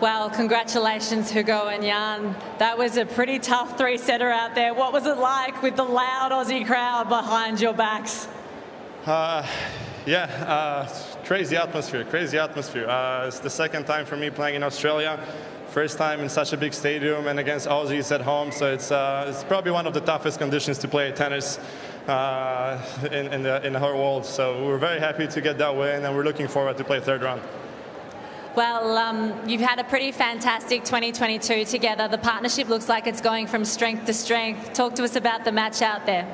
Well, congratulations, Hugo and Jan. That was a pretty tough three-setter out there. What was it like with the loud Aussie crowd behind your backs? Crazy atmosphere. It's the second time for me playing in Australia. First time in such a big stadium and against Aussies at home, so it's probably one of the toughest conditions to play tennis in the whole world. So we're very happy to get that win, and we're looking forward to play third round. Well, you've had a pretty fantastic 2022 together. The partnership looks like it's going from strength to strength. Talk to us about the match out there.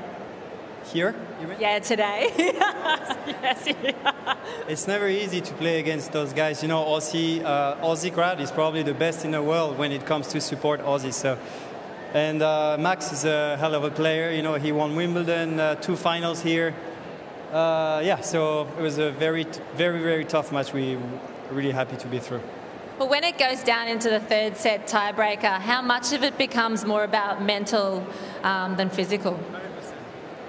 Here? Yeah, today. Yes, yeah. It's never easy to play against those guys. You know, Aussie crowd is probably the best in the world when it comes to support Aussies. So, and Max is a hell of a player. You know, he won Wimbledon, 2 finals here. Yeah, so it was a very, very tough match. We were really happy to be through. Well, when it goes down into the third set tiebreaker, how much of it becomes more about mental than physical?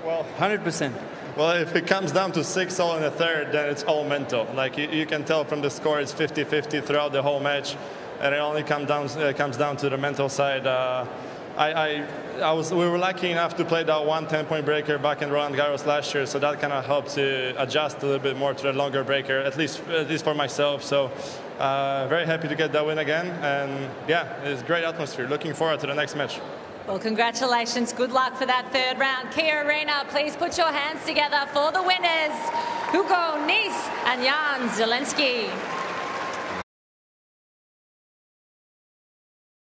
Well, 100%. Well, if it comes down to 6-all in the third, then it's all mental. Like you can tell from the score, it's 50-50 throughout the whole match, and it only comes down to the mental side. We were lucky enough to play that one 10-point breaker back in Roland Garros last year, so that kind of helped to adjust a little bit more to the longer breaker, at least for myself. So very happy to get that win again, and yeah, it's great atmosphere. Looking forward to the next match. Well, congratulations. Good luck for that third round. Key Arena, please put your hands together for the winners, Hugo Nies and Jan Zielinski.